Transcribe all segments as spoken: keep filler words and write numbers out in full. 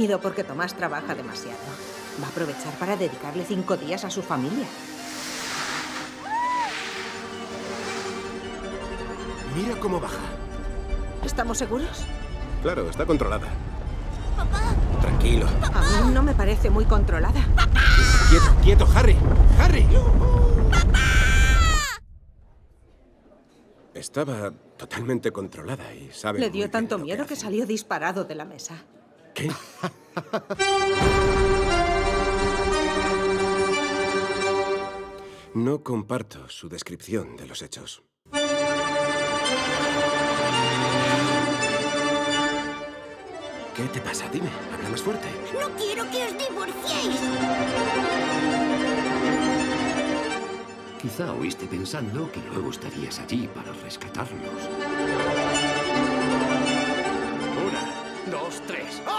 venido porque Tomás trabaja demasiado. Va a aprovechar para dedicarle cinco días a su familia. Mira cómo baja. ¿Estamos seguros? Claro, está controlada. Papá. Tranquilo. Papá. A mí no me parece muy controlada. Papá. Quieto, quieto, Harry. Harry. Papá. Estaba totalmente controlada y sabe. Le dio tanto miedo que, que salió disparado de la mesa. ¿Qué? No comparto su descripción de los hechos. ¿Qué te pasa? Dime, habla más fuerte. No quiero que os divorciéis. Quizá oíste pensando que luego estarías allí para rescatarnos. Una, dos, tres. ¡Oh!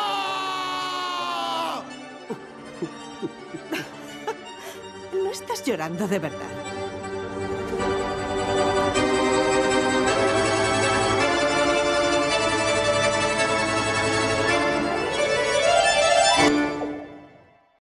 ¿No estás llorando de verdad?